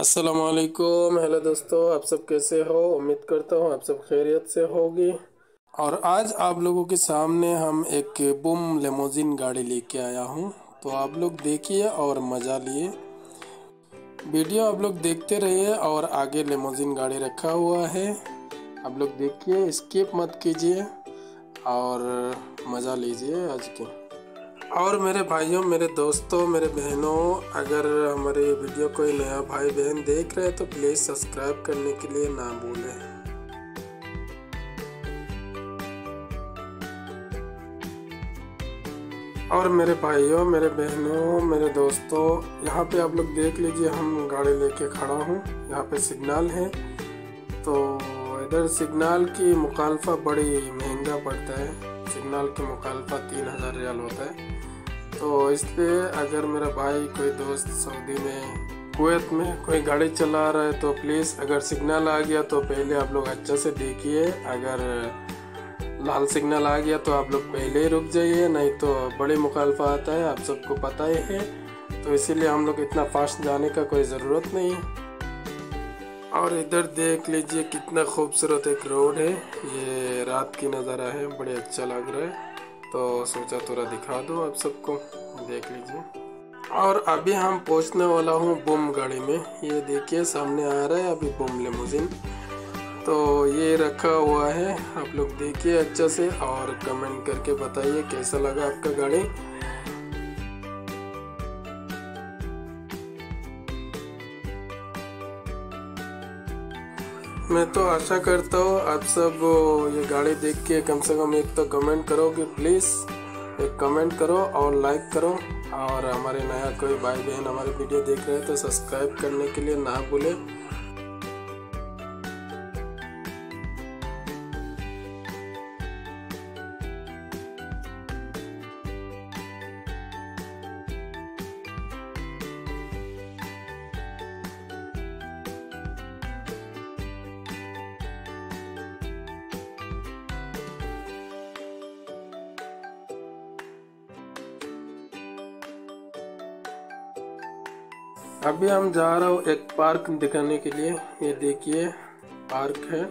अस्सलामुअलैकुम। हेलो दोस्तों, आप सब कैसे हो? उम्मीद करता हूँ आप सब खैरियत से होगी। और आज आप लोगों के सामने हम एक बूम लिमोजिन गाड़ी लेके आया हूँ, तो आप लोग देखिए और मज़ा लिए। वीडियो आप लोग देखते रहिए। और आगे लिमोजिन गाड़ी रखा हुआ है, आप लोग देखिए, स्किप मत कीजिए और मज़ा लीजिए आज के। और मेरे भाइयों, मेरे दोस्तों, मेरे बहनों, अगर हमारे वीडियो कोई नया भाई बहन देख रहे हैं तो प्लीज़ सब्सक्राइब करने के लिए ना भूलें। और मेरे भाइयों, मेरे बहनों, मेरे दोस्तों, यहाँ पे आप लोग देख लीजिए, हम गाड़ी लेके खड़ा हूँ। यहाँ पे सिग्नल है, तो इधर सिग्नल की मुखालफा बड़ी महंगा पड़ता है। सिग्नल की मुखालफा 3000 रियाल होता है। तो इसलिए अगर मेरा भाई कोई दोस्त सऊदी में, कुवैत में कोई गाड़ी चला रहा है तो प्लीज़, अगर सिग्नल आ गया तो पहले आप लोग अच्छे से देखिए। अगर लाल सिग्नल आ गया तो आप लोग पहले ही रुक जाइए, नहीं तो बड़े मुखालफा आता है, आप सबको पता ही है। तो इसीलिए हम लोग इतना फास्ट जाने का कोई ज़रूरत नहीं है। और इधर देख लीजिए कितना खूबसूरत एक रोड है। ये रात की नज़ारा है, बड़े अच्छा लग रहा है, तो सोचा थोड़ा दिखा दो आप सबको, देख लीजिए। और अभी हम पहुँचने वाला हूँ बूम गाड़ी में। ये देखिए सामने आ रहा है अभी बूम लिमोजिन, तो ये रखा हुआ है। आप लोग देखिए अच्छे से और कमेंट करके बताइए कैसा लगा आपका गाड़ी। मैं तो आशा करता हूँ आप सब ये गाड़ी देख के कम से कम एक तो कमेंट करोगे, प्लीज़ एक कमेंट करो और लाइक करो। और हमारे नया कोई भाई बहन हमारे वीडियो देख रहे हैं तो सब्सक्राइब करने के लिए ना भूलें। अभी हम जा रहा हूँ एक पार्क दिखाने के लिए। ये देखिए पार्क है,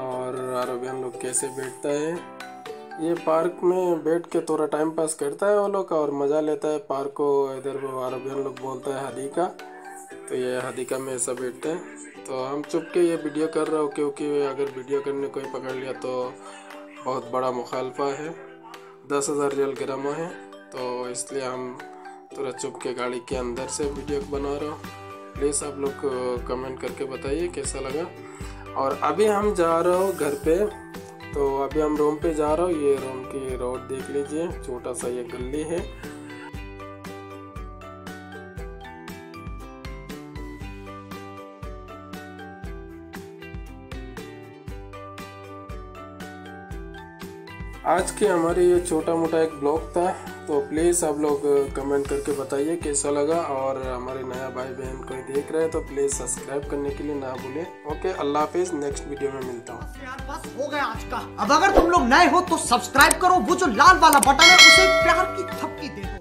और अरबियन लोग कैसे बैठता है। ये पार्क में बैठ के थोड़ा टाइम पास करता है वो लोग और मज़ा लेता है पार्क को। इधर अरबियन लोग बोलता है हदीका, तो ये हदीका में ऐसा बैठता है। तो हम चुप के ये वीडियो कर रहा हूँ, क्योंकि अगर वीडियो करने कोई पकड़ लिया तो बहुत बड़ा मुखालफा है, 10,000 रियाल गिरामा है। तो इसलिए हम थोड़ा चुप के गाड़ी के अंदर से वीडियो बना रहा हूँ। प्लीज़ आप लोग कमेंट करके बताइए कैसा लगा। और अभी हम जा रहा हूँ घर पे, तो अभी हम रूम पे जा रहा हूँ। ये रूम की रोड देख लीजिए, छोटा सा ये गली है। आज के हमारे ये छोटा मोटा एक ब्लॉग था, तो प्लीज़ आप लोग कमेंट करके बताइए कैसा लगा। और हमारे नया भाई बहन कोई देख रहे हैं तो प्लीज़ सब्सक्राइब करने के लिए ना भूलें। ओके, अल्लाह हाफिज़, नेक्स्ट वीडियो में मिलता हूँ। यार बस हो गया आज का। अब अगर तुम लोग नए हो तो सब्सक्राइब करो, वो जो लाल वाला बटन है उसे प्यार की थपकी दे दो।